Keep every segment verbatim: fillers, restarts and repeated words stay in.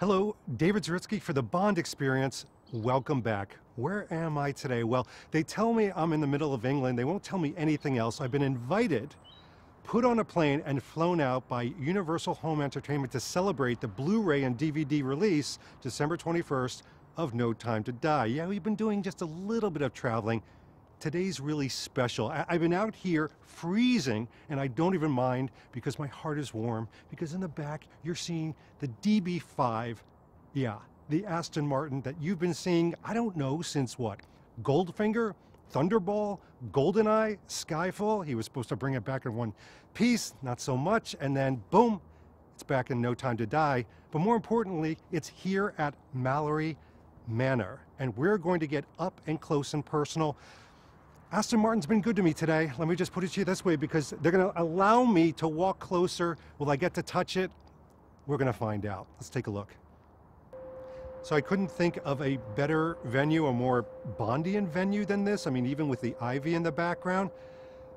Hello, David Zuritsky for The Bond Experience. Welcome back. Where am I today? Well, they tell me I'm in the middle of England. They won't tell me anything else. I've been invited, put on a plane, and flown out by Universal Home Entertainment to celebrate the Blu-ray and D V D release, December twenty-first, of No Time to Die. Yeah, we've been doing just a little bit of traveling. Today's really special. I I've been out here freezing, and I don't even mind because my heart is warm, because in the back you're seeing the D B five, yeah, the Aston Martin that you've been seeing, I don't know, since what? Goldfinger, Thunderball, Goldeneye, Skyfall. He was supposed to bring it back in one piece, not so much, and then boom, it's back in No Time to Die. But more importantly, it's here at Mallory Manor, and we're going to get up and close and personal. Aston Martin's been good to me today. Let me just put it to you this way, because they're going to allow me to walk closer. Will I get to touch it? We're going to find out. Let's take a look. So I couldn't think of a better venue, a more Bondian venue than this. I mean, even with the ivy in the background.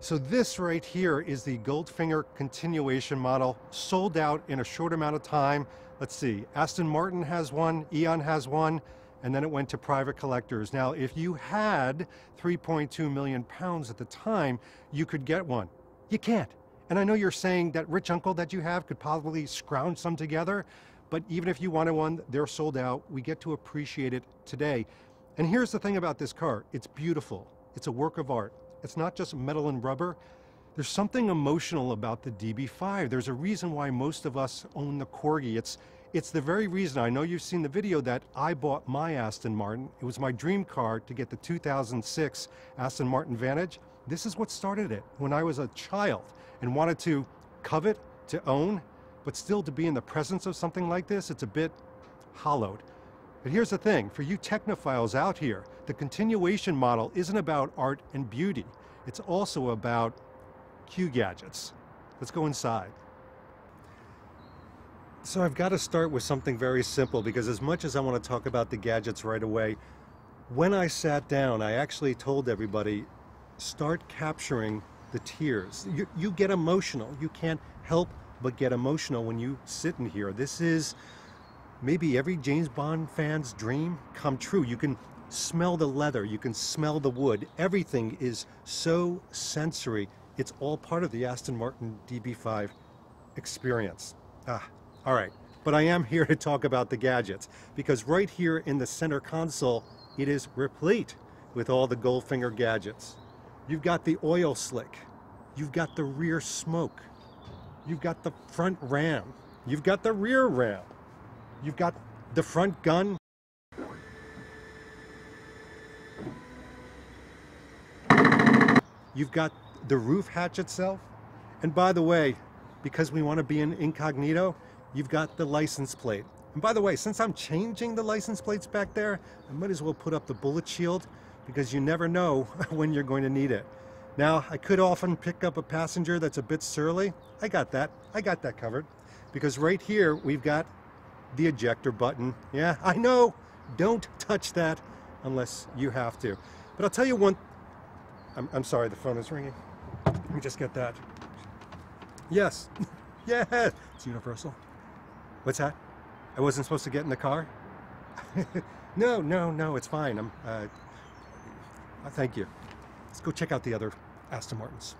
So this right here is the Goldfinger continuation model, sold out in a short amount of time. Let's see, Aston Martin has one, Eon has one, and then it went to private collectors. Now, if you had three point two million pounds at the time, you could get one. You can't. And I know you're saying that rich uncle that you have could probably scrounge some together, but even if you wanted one, they're sold out. We get to appreciate it today. And here's the thing about this car. It's beautiful. It's a work of art. It's not just metal and rubber. There's something emotional about the D B five. There's a reason why most of us own the Corgi. It's It's the very reason, I know you've seen the video, that I bought my Aston Martin. It was my dream car to get the two thousand six Aston Martin Vantage. This is what started it when I was a child and wanted to covet, to own, but still to be in the presence of something like this, it's a bit hollowed. But here's the thing, for you technophiles out here, the continuation model isn't about art and beauty. It's also about Q gadgets. Let's go inside. So I've got to start with something very simple, because as much as I want to talk about the gadgets right away, when I sat down, I actually told everybody, start capturing the tears. You, you get emotional. You can't help but get emotional when you sit in here. This is maybe every James Bond fan's dream come true. You can smell the leather. You can smell the wood. Everything is so sensory. It's all part of the Aston Martin D B five experience. Ah. All right, but I am here to talk about the gadgets, because right here in the center console, it is replete with all the Goldfinger gadgets. You've got the oil slick. You've got the rear smoke. You've got the front ram. You've got the rear ram. You've got the front gun. You've got the roof hatch itself. And by the way, because we want to be in incognito, you've got the license plate. And by the way, since I'm changing the license plates back there, I might as well put up the bullet shield, because you never know when you're going to need it. Now, I could often pick up a passenger that's a bit surly. I got that. I got that covered. Because right here, we've got the ejector button. Yeah, I know. Don't touch that unless you have to. But I'll tell you one... I'm, I'm sorry, the phone is ringing. Let me just get that. Yes. Yeah. It's Universal. What's that? I wasn't supposed to get in the car? no, no, no, it's fine. I'm, uh, thank you. Let's go check out the other Aston Martins.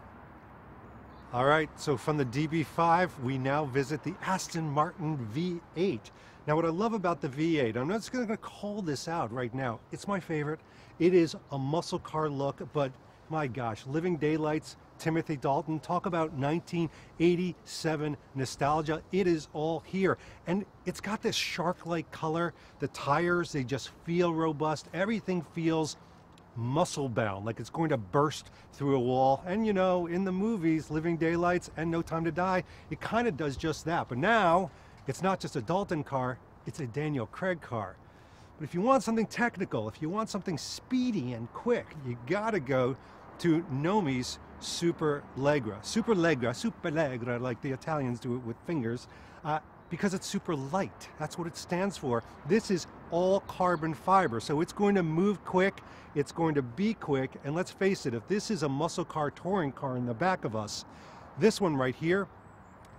All right, so from the D B five, we now visit the Aston Martin V eight. Now, what I love about the V eight, I'm not just going to call this out right now. It's my favorite. It is a muscle car look, but my gosh, Living Daylights, Timothy Dalton, talk about nineteen eighty-seven nostalgia. It is all here. And it's got this shark-like color. The tires, they just feel robust. Everything feels muscle-bound, like it's going to burst through a wall. And you know, in the movies, Living Daylights and No Time to Die, it kind of does just that. But now, it's not just a Dalton car, it's a Daniel Craig car. But if you want something technical, if you want something speedy and quick, you gotta go to Nomi's Superleggera. Superleggera, Superleggera, like the Italians do it with fingers, uh, because it's super light. That's what it stands for. This is all carbon fiber, so it's going to move quick, it's going to be quick, and let's face it, if this is a muscle car touring car in the back of us, this one right here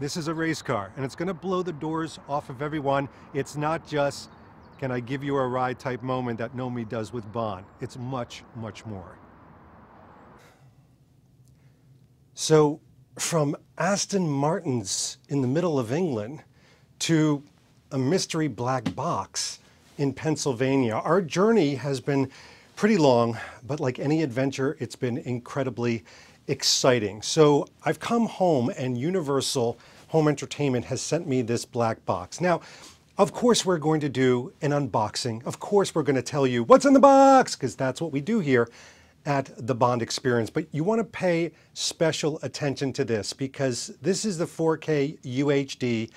This is a race car, and it's going to blow the doors off of everyone. It's not just, can I give you a ride type moment that Nomi does with Bond. It's much, much more. So, from Aston Martins in the middle of England to a mystery black box in Pennsylvania, our journey has been pretty long, but like any adventure, it's been incredibly exciting. So I've come home and Universal Home Entertainment has sent me this black box. Now, of course, we're going to do an unboxing. Of course, we're going to tell you what's in the box, because that's what we do here at The Bond Experience. But you want to pay special attention to this, because this is the four K U H D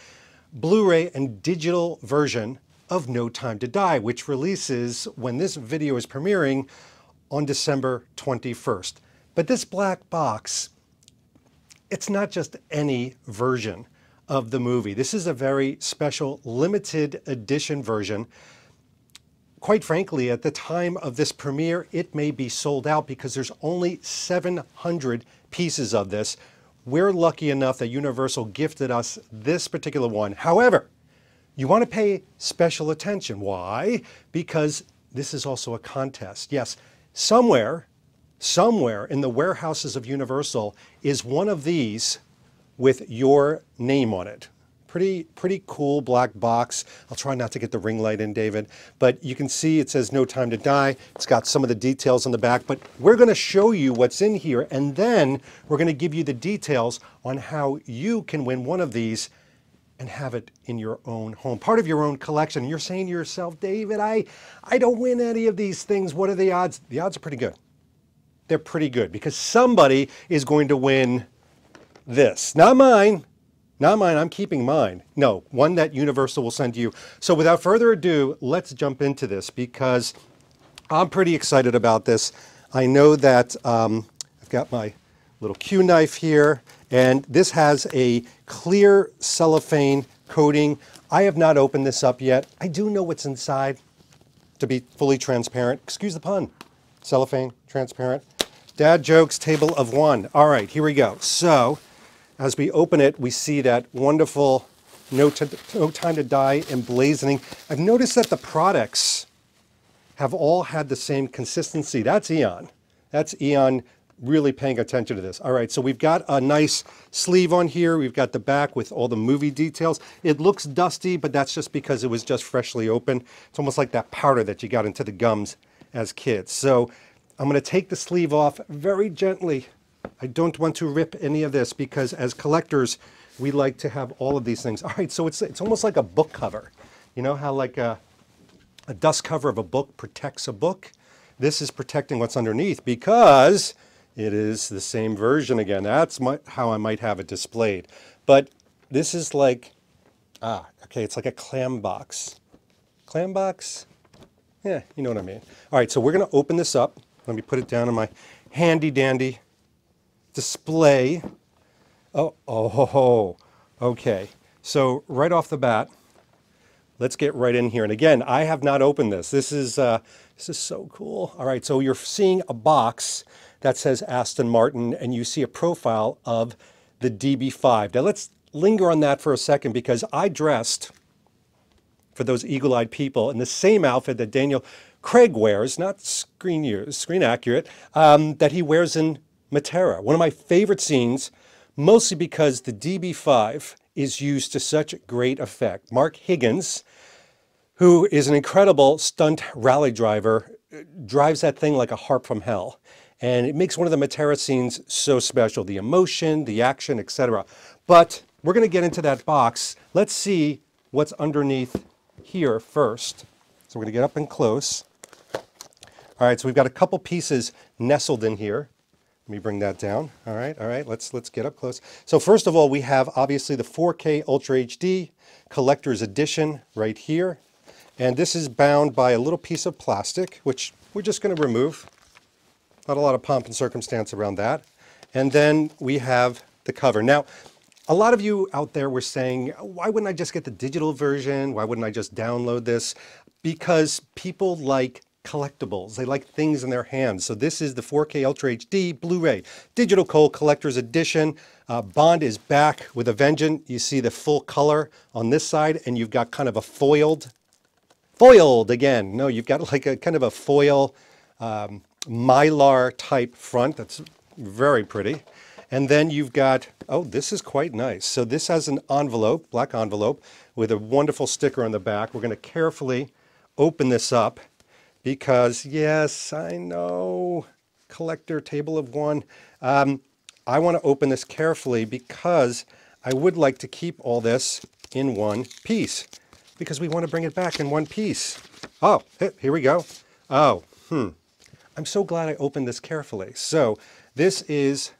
Blu-ray and digital version of No Time to Die, which releases when this video is premiering on December twenty-first. But this black box, it's not just any version of the movie. This is a very special limited edition version. Quite frankly, at the time of this premiere, it may be sold out because there's only seven hundred pieces of this. We're lucky enough that Universal gifted us this particular one. However, you want to pay special attention. Why? Because this is also a contest. Yes, somewhere, somewhere in the warehouses of Universal is one of these with your name on it. Pretty, pretty cool black box. I'll try not to get the ring light in, David, but you can see it says No Time to Die. It's got some of the details on the back, but we're going to show you what's in here, and then we're going to give you the details on how you can win one of these and have it in your own home, part of your own collection. You're saying to yourself, David, I, I don't win any of these things. What are the odds? The odds are pretty good. They're pretty good, because somebody is going to win this. Not mine. Not mine. I'm keeping mine. No, one that Universal will send you. So without further ado, let's jump into this, because I'm pretty excited about this. I know that um, I've got my little Q knife here, and this has a clear cellophane coating. I have not opened this up yet. I do know what's inside, to be fully transparent. Excuse the pun. Cellophane, transparent. Dad jokes, table of one. All right, here we go. So, as we open it, we see that wonderful No Time to Die emblazoning. I've noticed that the products have all had the same consistency. That's Eon. That's Eon really paying attention to this. All right, so we've got a nice sleeve on here. We've got the back with all the movie details. It looks dusty, but that's just because it was just freshly opened. It's almost like that powder that you got into the gums as kids. So, I'm going to take the sleeve off very gently. I don't want to rip any of this, because as collectors, we like to have all of these things. All right, so it's, it's almost like a book cover. You know how like a, a dust cover of a book protects a book? This is protecting what's underneath, because it is the same version again. That's my, how I might have it displayed. But this is like, ah, okay, it's like a clam box. Clam box? Yeah, you know what I mean. All right, so we're going to open this up. Let me put it down on my handy-dandy display. Oh, oh, okay. So right off the bat, let's get right in here. And again, I have not opened this. This is, uh, this is so cool. All right, so you're seeing a box that says Aston Martin, and you see a profile of the D B five. Now let's linger on that for a second, because I dressed, for those eagle-eyed people, in the same outfit that Daniel Craig wears, not screen years, screen accurate, um, that he wears in Matera. One of my favorite scenes, mostly because the D B five is used to such great effect. Mark Higgins, who is an incredible stunt rally driver, drives that thing like a harp from hell. And it makes one of the Matera scenes so special, the emotion, the action, et cetera. But we're going to get into that box. Let's see what's underneath here first. So we're going to get up and close. All right, so we've got a couple pieces nestled in here. Let me bring that down. All right, all right, let's, let's get up close. So first of all, we have obviously the four K Ultra H D Collector's Edition right here. And this is bound by a little piece of plastic, which we're just going to remove. Not a lot of pomp and circumstance around that. And then we have the cover. Now, a lot of you out there were saying, why wouldn't I just get the digital version? Why wouldn't I just download this? Because people like collectibles. They like things in their hands. So this is the four K Ultra H D Blu-ray Digital Cole Collector's Edition. Uh, Bond is back with a vengeance. You see the full color on this side, and you've got kind of a foiled, foiled again. No, you've got like a kind of a foil um, Mylar type front. That's very pretty. And then you've got, oh, this is quite nice. So this has an envelope, black envelope, with a wonderful sticker on the back. We're going to carefully open this up because, yes, I know, collector, table of one. Um, I want to open this carefully because I would like to keep all this in one piece because we want to bring it back in one piece. Oh, here we go. Oh, hmm. I'm so glad I opened this carefully. So this is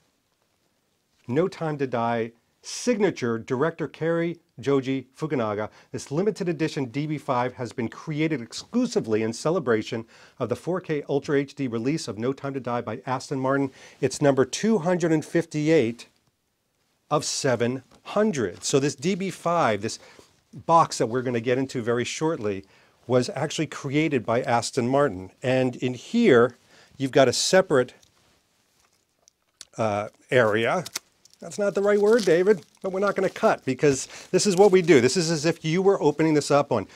No Time to Die signature director Cary Joji Fukunaga. This limited edition D B five has been created exclusively in celebration of the four K Ultra H D release of No Time to Die by Aston Martin. It's number two hundred fifty-eight of seven hundred. So this D B five, this box that we're going to get into very shortly, was actually created by Aston Martin. And in here, you've got a separate uh, area. That's not the right word, David, but we're not going to cut because this is what we do. This is as if you were opening this up on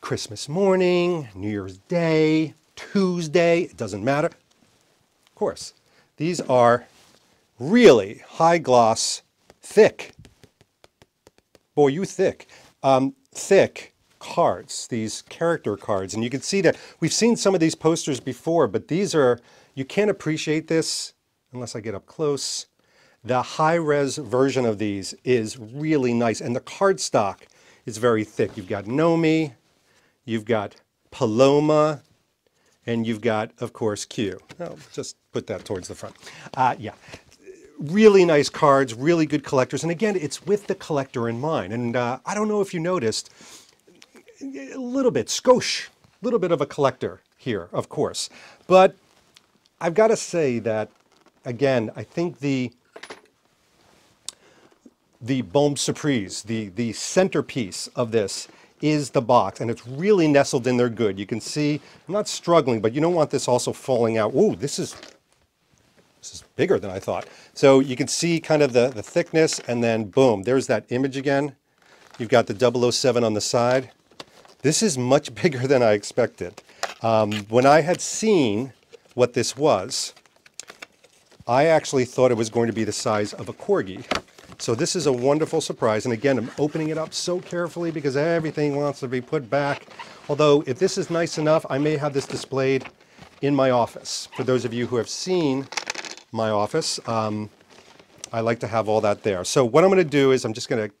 Christmas morning, New Year's Day, Tuesday, it doesn't matter. Of course, these are really high gloss, thick, boy, you thick, um, thick cards, these character cards. And you can see that we've seen some of these posters before, but these are, you can't appreciate this unless I get up close. The high-res version of these is really nice, and the cardstock is very thick. You've got Nomi, you've got Paloma, and you've got, of course, Q. I'll just put that towards the front. Uh, yeah, really nice cards, really good collectors, and again, it's with the collector in mind. And uh, I don't know if you noticed, a little bit, skosh, a little bit of a collector here, of course. But I've got to say that, again, I think the The bombe surprise, the, the centerpiece of this is the box, and it's really nestled in there good. You can see, I'm not struggling, but you don't want this also falling out. Ooh, this is, this is bigger than I thought. So you can see kind of the, the thickness, and then boom, there's that image again. You've got the double oh seven on the side. This is much bigger than I expected. Um, when I had seen what this was, I actually thought it was going to be the size of a Corgi. So this is a wonderful surprise, and again, I'm opening it up so carefully because everything wants to be put back. Although, if this is nice enough, I may have this displayed in my office. For those of you who have seen my office, um, I like to have all that there. So what I'm going to do is I'm just going to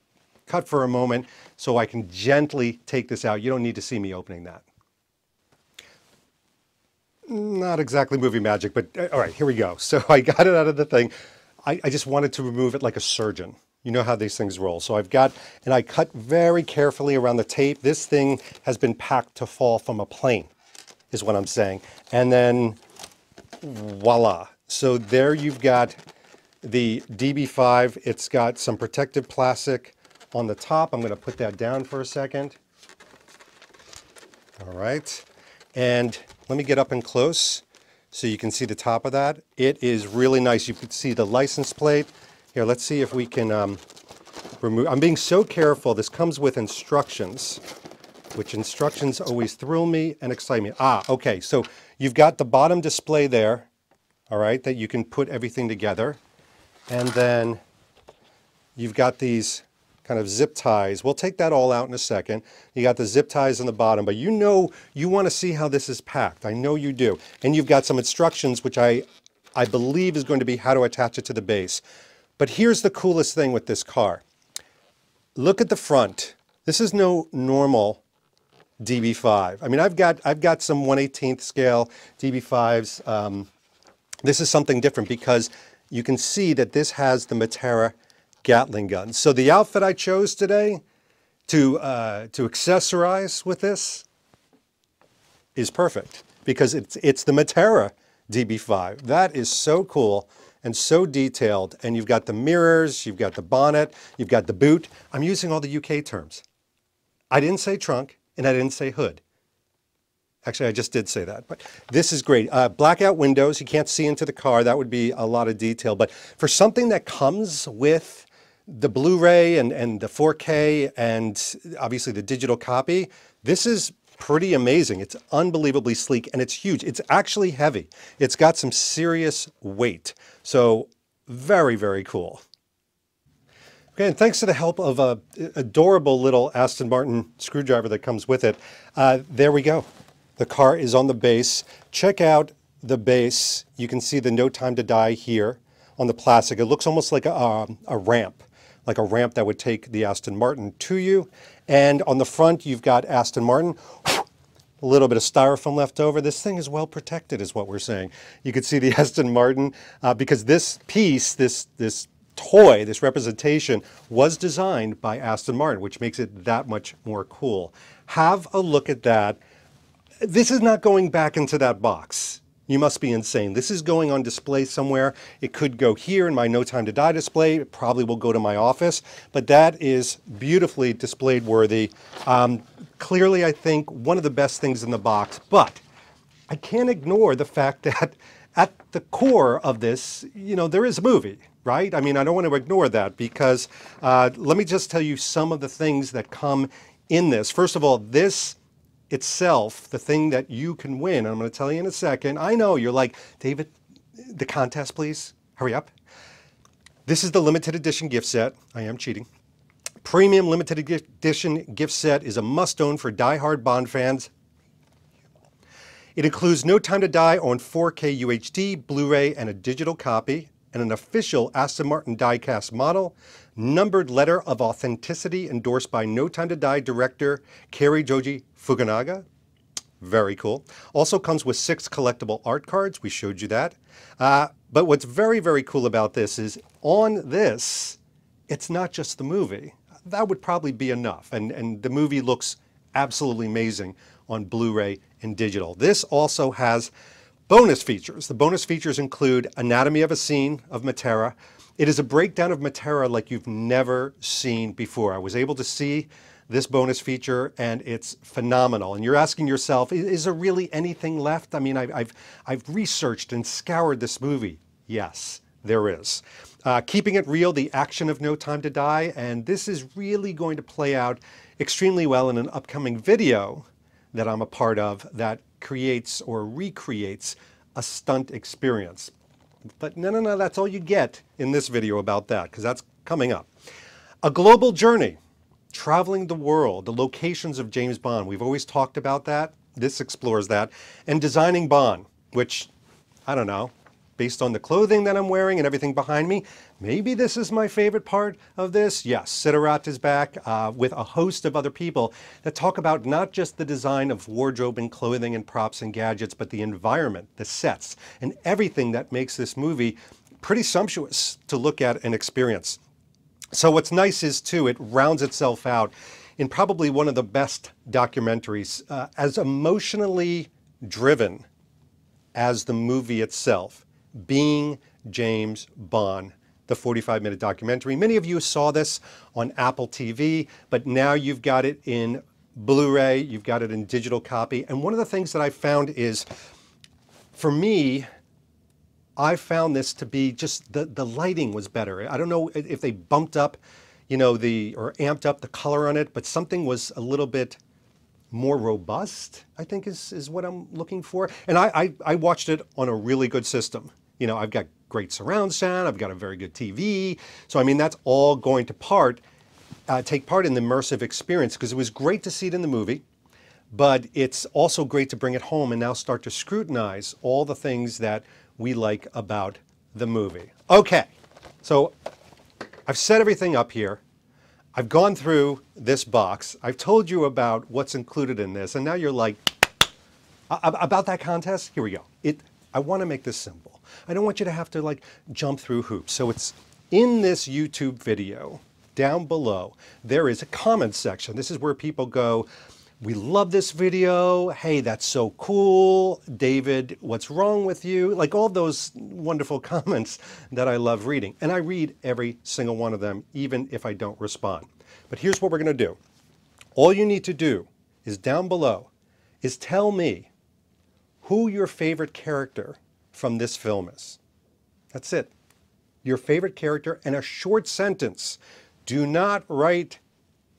cut for a moment so I can gently take this out. You don't need to see me opening that. Not exactly movie magic, but all right, here we go. So I got it out of the thing. I just wanted to remove it like a surgeon. You know how these things roll. So I've got, and I cut very carefully around the tape. This thing has been packed to fall from a plane, is what I'm saying. And then, voila. So there you've got the D B five. It's got some protective plastic on the top. I'm gonna put that down for a second. All right. And let me get up and close. So you can see the top of that. It is really nice. You can see the license plate. Here, let's see if we can um, remove. I'm being so careful. This comes with instructions, which instructions always thrill me and excite me. Ah, okay, so you've got the bottom display there, all right, that you can put everything together. And then you've got these kind of zip ties. We'll take that all out in a second. You got the zip ties on the bottom, but you know you want to see how this is packed. I know you do. And you've got some instructions, which I, I believe is going to be how to attach it to the base. But here's the coolest thing with this car. Look at the front. This is no normal D B five. I mean, I've got, I've got some one eighteenth scale D B fives. Um, this is something different because you can see that this has the Matera Gatling guns. So the outfit I chose today to, uh, to accessorize with this is perfect because it's, it's the Matera D B five. That is so cool and so detailed. And you've got the mirrors, you've got the bonnet, you've got the boot. I'm using all the U K terms. I didn't say trunk and I didn't say hood. Actually, I just did say that, but this is great. Uh, blackout windows, you can't see into the car. That would be a lot of detail, but for something that comes with the Blu-ray and, and the four K and obviously the digital copy, this is pretty amazing. It's unbelievably sleek and it's huge. It's actually heavy. It's got some serious weight. So very, very cool. Okay, and thanks to the help of a adorable little Aston Martin screwdriver that comes with it, uh, there we go. The car is on the base. Check out the base. You can see the No Time to Die here on the plastic. It looks almost like a, um, a ramp, like a ramp that would take the Aston Martin to you. And on the front, you've got Aston Martin. A little bit of styrofoam left over. This thing is well protected is what we're saying. You can see the Aston Martin uh, because this piece, this, this toy, this representation was designed by Aston Martin, which makes it that much more cool. Have a look at that. This is not going back into that box. You must be insane. This is going on display somewhere. It could go here in my No Time to Die display. It probably will go to my office, but that is beautifully displayed worthy. Um, clearly, I think one of the best things in the box, but I can't ignore the fact that at the core of this, you know, there is a movie, right? I mean, I don't want to ignore that because uh, let me just tell you some of the things that come in this. First of all, this itself, the thing that you can win, I'm going to tell you in a second. I know you're like, David, the contest, please. Hurry up. This is the limited edition gift set. I am cheating. Premium limited edition gift set is a must-own for die-hard Bond fans. It includes No Time to Die on four K U H D, Blu-ray, and a digital copy, and an official Aston Martin diecast model, numbered letter of authenticity endorsed by No Time to Die director Cary Joji Fukunaga. Very cool. Also comes with six collectible art cards. We showed you that. Uh, but what's very, very cool about this is on this, it's not just the movie. That would probably be enough. And, and the movie looks absolutely amazing on Blu-ray and digital. This also has bonus features. The bonus features include Anatomy of a Scene of Matera. It is a breakdown of Matera like you've never seen before. I was able to see this bonus feature and it's phenomenal. And you're asking yourself, is there really anything left? I mean, I've, I've, I've researched and scoured this movie. Yes, there is. Uh, keeping it real, the action of No Time to Die, and this is really going to play out extremely well in an upcoming video that I'm a part of that creates or recreates a stunt experience. But no, no, no, that's all you get in this video about that, because that's coming up. A global journey, traveling the world, the locations of James Bond. We've always talked about that. This explores that. And designing Bond, which, I don't know, based on the clothing that I'm wearing and everything behind me, maybe this is my favorite part of this. Yes, Siderat is back uh, with a host of other people that talk about not just the design of wardrobe and clothing and props and gadgets, but the environment, the sets, and everything that makes this movie pretty sumptuous to look at and experience. So what's nice is, too, it rounds itself out in probably one of the best documentaries, uh, as emotionally driven as the movie itself. Being James Bond, the forty-five minute documentary. Many of you saw this on Apple T V, but now you've got it in Blu-ray, you've got it in digital copy. And one of the things that I found is, for me, I found this to be just, the, the lighting was better. I don't know if they bumped up, you know, the, or amped up the color on it, but something was a little bit more robust, I think is, is what I'm looking for. And I, I, I watched it on a really good system. You know, I've got great surround sound, I've got a very good T V. So, I mean, that's all going to part, uh, take part in the immersive experience, because it was great to see it in the movie, but it's also great to bring it home and now start to scrutinize all the things that we like about the movie. Okay, so I've set everything up here. I've gone through this box. I've told you about what's included in this, and now you're like, about that contest? Here we go. It, I want to make this simple. I don't want you to have to like jump through hoops. So it's in this YouTube video down below, there is a comment section. This is where people go, we love this video. Hey, that's so cool. David, what's wrong with you? Like all those wonderful comments that I love reading. And I read every single one of them, even if I don't respond. But here's what we're going to do. All you need to do is down below is tell me who your favorite character from this film is. That's it. Your favorite character and a short sentence. Do not write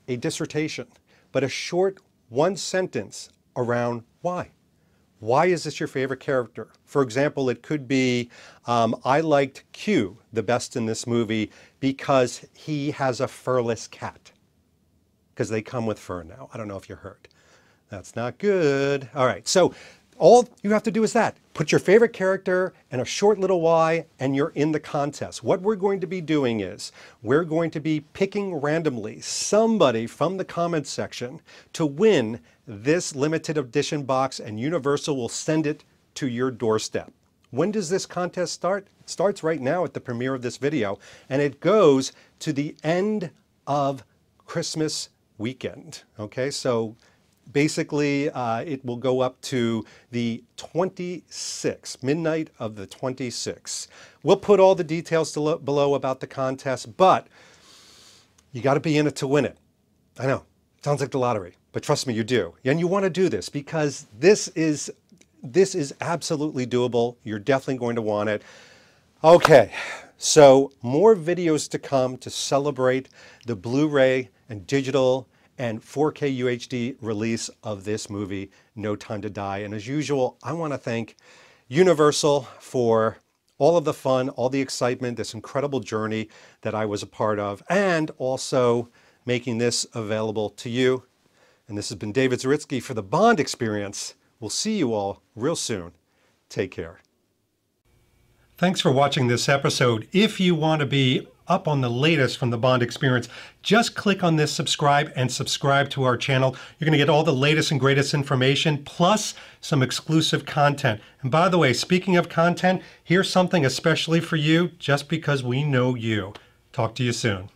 a dissertation, but a short one sentence around why. Why is this your favorite character? For example, it could be, um, I liked Q the best in this movie because he has a furless cat. Because they come with fur now. I don't know if you heard. That's not good. All right, so all you have to do is that. Put your favorite character and a short little why, and you're in the contest. What we're going to be doing is we're going to be picking randomly somebody from the comments section to win this limited edition box, and Universal will send it to your doorstep. When does this contest start? It starts right now at the premiere of this video, and it goes to the end of Christmas weekend. Okay, so basically, uh, it will go up to the twenty-sixth, midnight of the twenty-sixth. We'll put all the details below about the contest, but you got to be in it to win it. I know, sounds like the lottery, but trust me, you do. And you want to do this because this is, this is absolutely doable. You're definitely going to want it. Okay, so more videos to come to celebrate the Blu-ray and digital and four K U H D release of this movie, No Time to Die. And as usual, I want to thank Universal for all of the fun, all the excitement, this incredible journey that I was a part of, and also making this available to you. And this has been David Zuritsky for The Bond Experience. We'll see you all real soon. Take care. Thanks for watching this episode. If you want to be up on the latest from The Bond Experience, just click on this subscribe and subscribe to our channel. You're going to get all the latest and greatest information, plus some exclusive content. And by the way, speaking of content, here's something especially for you, just because we know you. Talk to you soon.